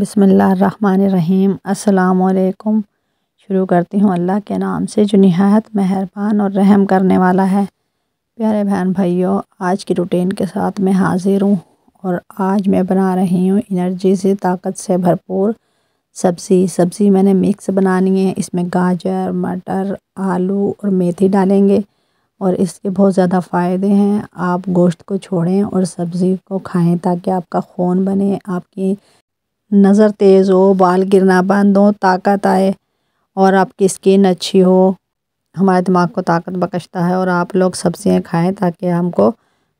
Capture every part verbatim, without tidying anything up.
बिस्मिल्लाहिर्रहमानिर्रहीम। अस्सलामुअलैकुम। शुरू करती हूँ अल्लाह के नाम से जो निहायत मेहरबान और रहम करने वाला है। प्यारे बहन भाइयों, आज की रूटीन के साथ मैं हाजिर हूँ और आज मैं बना रही हूँ एनर्जी से ताकत से भरपूर सब्ज़ी। सब्ज़ी मैंने मिक्स बनानी है, इसमें गाजर, मटर, आलू और मेथी डालेंगे और इसके बहुत ज़्यादा फ़ायदे हैं। आप गोश्त को छोड़ें और सब्ज़ी को खाएँ ताकि आपका खून बने, आपकी नज़र तेज़ हो, बाल गिरना बंद हो, ताकत आए और आपकी स्किन अच्छी हो। हमारे दिमाग को ताकत बख्शता है और आप लोग सब्ज़ियाँ खाएं ताकि हमको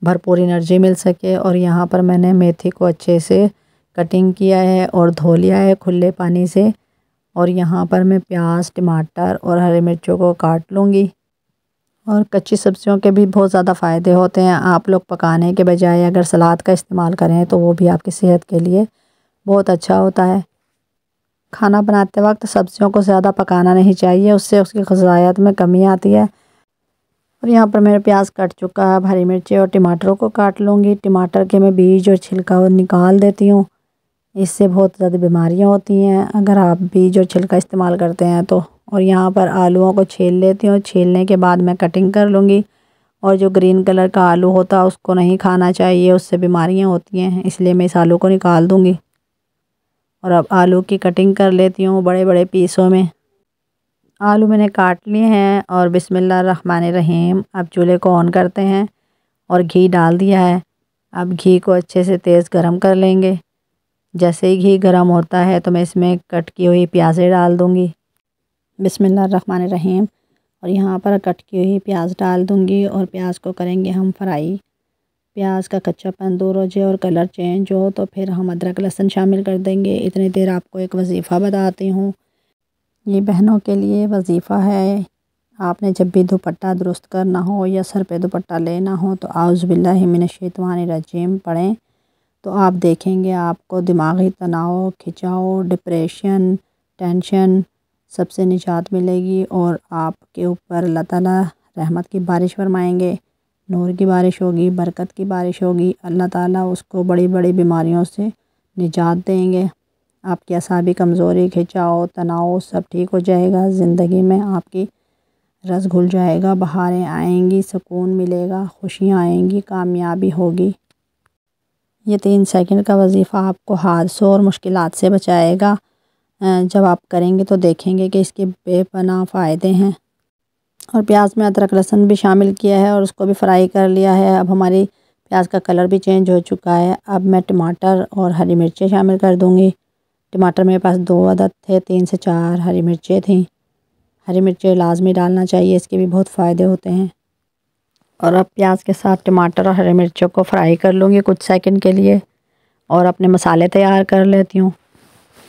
भरपूर एनर्जी मिल सके। और यहाँ पर मैंने मेथी को अच्छे से कटिंग किया है और धो लिया है खुले पानी से। और यहाँ पर मैं प्याज, टमाटर और हरी मिर्चों को काट लूँगी। और कच्ची सब्ज़ियों के भी बहुत ज़्यादा फ़ायदे होते हैं। आप लोग पकाने के बजाय अगर सलाद का इस्तेमाल करें तो वो भी आपकी सेहत के लिए बहुत अच्छा होता है। खाना बनाते वक्त सब्ज़ियों को ज़्यादा पकाना नहीं चाहिए, उससे उसकी ग़िज़ायत में कमी आती है। और यहाँ पर मेरा प्याज कट चुका है। अब हरी मिर्ची और टमाटरों को काट लूँगी। टमाटर के मैं बीज और छिलका निकाल देती हूँ, इससे बहुत ज़्यादा बीमारियाँ होती हैं अगर आप बीज और छिलका इस्तेमाल करते हैं तो। और यहाँ पर आलूओं को छील लेती हूँ। छीलने के बाद मैं कटिंग कर लूँगी। और जो ग्रीन कलर का आलू होता है उसको नहीं खाना चाहिए, उससे बीमारियाँ होती हैं, इसलिए मैं इस आलू को निकाल दूँगी। और अब आलू की कटिंग कर लेती हूँ बड़े बड़े पीसों में। आलू मैंने काट लिए हैं। और बिस्मिल्लाहिर्रहमानिर्रहीम अब चूल्हे को ऑन करते हैं और घी डाल दिया है। अब घी को अच्छे से तेज़ गरम कर लेंगे। जैसे ही घी गरम होता है तो मैं इसमें कट की हुई प्याज़ें डाल दूँगी। बिस्मिल्लाहिर्रहमानिर्रहीम। और यहाँ पर कट की हुई प्याज़ डाल दूँगी और प्याज़ को करेंगे हम फ्राई। प्याज का कच्चापन दूर हो जाए और कलर चेंज हो तो फिर हम अदरक लहसुन शामिल कर देंगे। इतनी देर आपको एक वजीफ़ा बताती हूँ, ये बहनों के लिए वजीफ़ा है। आपने जब भी दुपट्टा दुरुस्त करना हो या सर पे दुपट्टा लेना हो तो आउज़ुबिल्लाहि मिनश्शैतानिर्रजीम पढ़ें तो आप देखेंगे आपको दिमागी तनाव, खिंचाव, डिप्रेशन, टेंशन सबसे निजात मिलेगी और आपके ऊपर अल्लाह ताला रहमत की बारिश फरमाएँगे, नूर की बारिश होगी, बरकत की बारिश होगी। अल्लाह ताला उसको बड़ी बड़ी बीमारियों से निजात देंगे। आपकी असाबी कमज़ोरी, खिंचाव, तनाव सब ठीक हो जाएगा। ज़िंदगी में आपकी रस घुल जाएगा, बहारें आएंगी, सुकून मिलेगा, खुशियाँ आएंगी, कामयाबी होगी। ये तीन सेकंड का वजीफ़ा आपको हादसों और मुश्किलात से बचाएगा। जब आप करेंगे तो देखेंगे कि इसके बेपनाह फ़ायदे हैं। और प्याज में अदरक लहसुन भी शामिल किया है और उसको भी फ्राई कर लिया है। अब हमारी प्याज का कलर भी चेंज हो चुका है। अब मैं टमाटर और हरी मिर्चें शामिल कर दूँगी। टमाटर मेरे पास दो अदद थे, तीन से चार हरी मिर्चें थीं। हरी मिर्चें लाजमी डालना चाहिए, इसके भी बहुत फ़ायदे होते हैं। और अब प्याज के साथ टमाटर और हरी मिर्चों को फ्राई कर लूँगी कुछ सेकंड के लिए। और अपने मसाले तैयार कर लेती हूँ।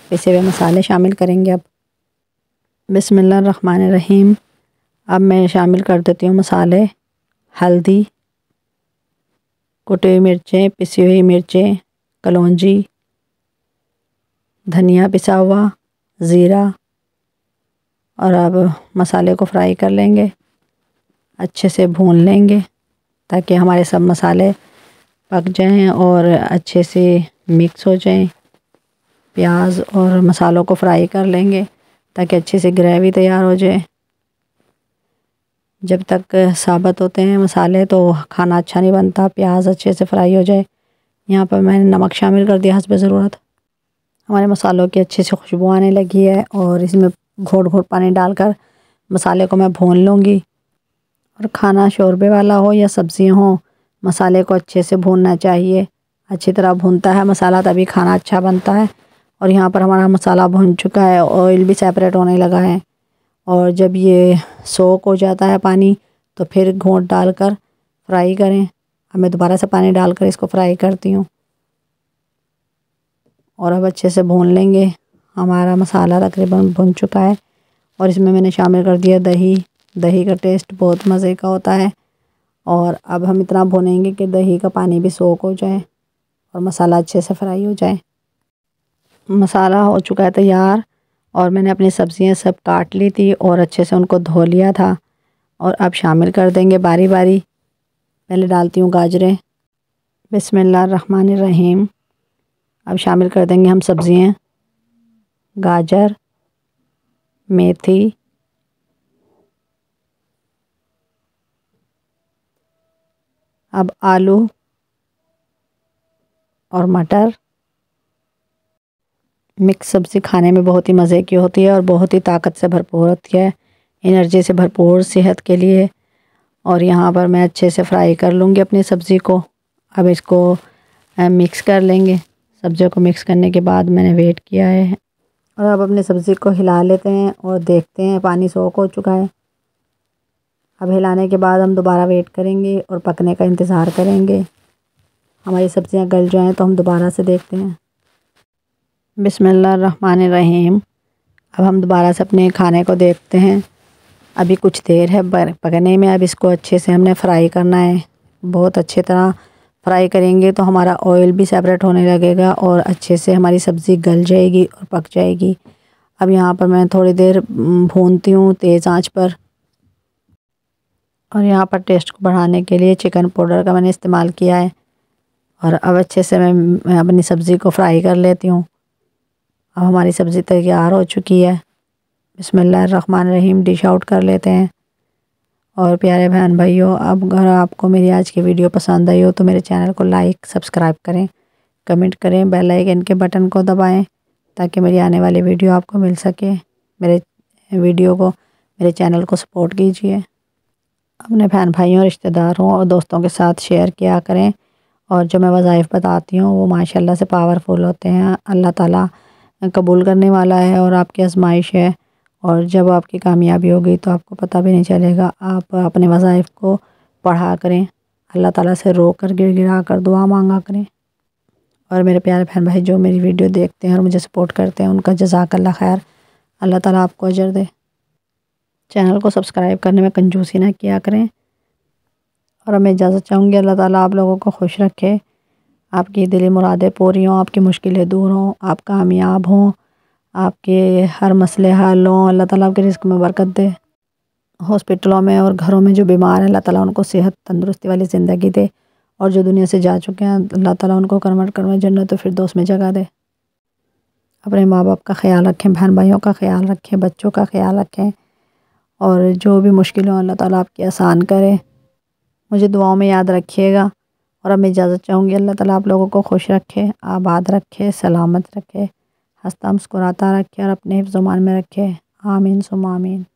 पिसे हुए मसाले शामिल करेंगे अब। बिस्मिल्लाहिर्रहमानिर्रहीम। अब मैं शामिल कर देती हूँ मसाले, हल्दी, कुटी हुई मिर्चें, पिसी हुई मिर्चें, कलौंजी, धनिया पिसा हुआ, ज़ीरा। और अब मसाले को फ्राई कर लेंगे, अच्छे से भून लेंगे ताकि हमारे सब मसाले पक जाएं और अच्छे से मिक्स हो जाएं। प्याज और मसालों को फ्राई कर लेंगे ताकि अच्छे से ग्रेवी तैयार हो जाए। जब तक साबुत होते हैं मसाले तो खाना अच्छा नहीं बनता। प्याज अच्छे से फ्राई हो जाए। यहाँ पर मैंने नमक शामिल कर दिया हस्ब ज़रूरत। हमारे मसालों की अच्छे से खुशबू आने लगी है और इसमें घोट घोट पानी डालकर मसाले को मैं भून लूँगी। और खाना शोरबे वाला हो या सब्ज़ियाँ हो, मसाले को अच्छे से भूनना चाहिए। अच्छी तरह भूनता है मसाला तभी खाना अच्छा बनता है। और यहाँ पर हमारा मसाला भून चुका है, ऑयल भी सेपरेट होने लगा है। और जब ये सोक हो जाता है पानी तो फिर घोंट डालकर फ्राई करें। अब मैं दोबारा से पानी डालकर इसको फ्राई करती हूँ। और अब अच्छे से भून लेंगे। हमारा मसाला तकरीबन भुन चुका है और इसमें मैंने शामिल कर दिया दही। दही का टेस्ट बहुत मज़े का होता है। और अब हम इतना भुनेंगे कि दही का पानी भी सोक हो जाए और मसाला अच्छे से फ्राई हो जाए। मसाला हो चुका है तैयार। और मैंने अपनी सब्ज़ियाँ सब काट ली थी और अच्छे से उनको धो लिया था। और अब शामिल कर देंगे बारी बारी। पहले डालती हूँ गाजरें। बिस्मिल्लाहिर्रहमानिर्रहीम। अब शामिल कर देंगे हम सब्ज़ियाँ। गाजर, मेथी, अब आलू और मटर। मिक्स सब्ज़ी खाने में बहुत ही मज़े की होती है और बहुत ही ताकत से भरपूर होती है, एनर्जी से भरपूर, सेहत के लिए। और यहाँ पर मैं अच्छे से फ्राई कर लूँगी अपनी सब्ज़ी को। अब इसको मिक्स कर लेंगे। सब्जियों को मिक्स करने के बाद मैंने वेट किया है और अब अपने सब्ज़ी को हिला लेते हैं और देखते हैं। पानी सोख हो चुका है। अब हिलाने के बाद हम दोबारा वेट करेंगे और पकने का इंतज़ार करेंगे। हमारी सब्ज़ियाँ गल जाएँ तो हम दोबारा से देखते हैं। बिस्मिल्लाहिर्रहमानिर्रहीम। अब हम दोबारा से अपने खाने को देखते हैं। अभी कुछ देर है पकने में। अब इसको अच्छे से हमने फ्राई करना है। बहुत अच्छे तरह फ्राई करेंगे तो हमारा ऑयल भी सेपरेट होने लगेगा और अच्छे से हमारी सब्ज़ी गल जाएगी और पक जाएगी। अब यहाँ पर मैं थोड़ी देर भूनती हूँ तेज़ आंच पर। और यहाँ पर टेस्ट को बढ़ाने के लिए चिकन पाउडर का मैंने इस्तेमाल किया है। और अब अच्छे से मैं, मैं अपनी सब्ज़ी को फ्राई कर लेती हूँ। अब हमारी सब्ज़ी तैयार हो चुकी है। बिस्मिल्लाहिर्रहमानिर्रहीम डिश आउट कर लेते हैं। और प्यारे बहन भाइयों, अब अगर आपको मेरी आज की वीडियो पसंद आई हो तो मेरे चैनल को लाइक, सब्सक्राइब करें, कमेंट करें, बेल आइकन के बटन को दबाएं ताकि मेरी आने वाली वीडियो आपको मिल सके। मेरे वीडियो को, मेरे चैनल को सपोर्ट कीजिए। अपने बहन भाइयों, रिश्तेदारों और दोस्तों के साथ शेयर किया करें। और जो मैं वज़ाइफ बताती हूँ वो माशाल्लाह से पावरफुल होते हैं। अल्लाह ताला कबूल करने वाला है और आपकी आजमाइश है। और जब आपकी कामयाबी होगी तो आपको पता भी नहीं चलेगा। आप अपने वज़ाइफ को पढ़ा करें, अल्लाह ताला से रो कर, गिर गिरा कर दुआ मांगा करें। और मेरे प्यारे बहन भाई जो मेरी वीडियो देखते हैं और मुझे सपोर्ट करते हैं उनका जज़ाकल्लाह खैर, अल्लाह ताला आपको अजर दे। चैनल को सब्सक्राइब करने में कंजूसी ना किया करें। और मैं इजाज़त चाहूँगी। अल्लाह ताला आप लोगों को खुश रखे, आपकी दिली मुरादें पूरी हों, आपकी मुश्किलें दूर हों, आप कामयाब हों, आपके हर मसले हल हों। अल्लाह ताला आपके रिस्क में बरकत दे। हॉस्पिटलों में और घरों में जो बीमार हैं अल्लाह ताला उनको सेहत, तंदुरुस्ती वाली ज़िंदगी दे। और जो दुनिया से जा चुके हैं अल्लाह ताला उनको करमट करमट जन्नत और फिरदौस में जगह दे। अपने माँ बाप का ख्याल रखें, बहन भाइयों का ख्याल रखें, बच्चों का ख्याल रखें। और जो भी मुश्किल हो अल्लाह ताला आपकी आसान करे। मुझे दुआओं में याद रखिएगा। और अब मैं इजाज़त चाहूँगी। अल्लाह ताला आप लोगों को खुश रखे, आबाद रखे, सलामत रखे, हंसता मुस्कुराता रखे और अपने हिफ्ज़-ओ-मान में रखे। आमीन सुम आमीन।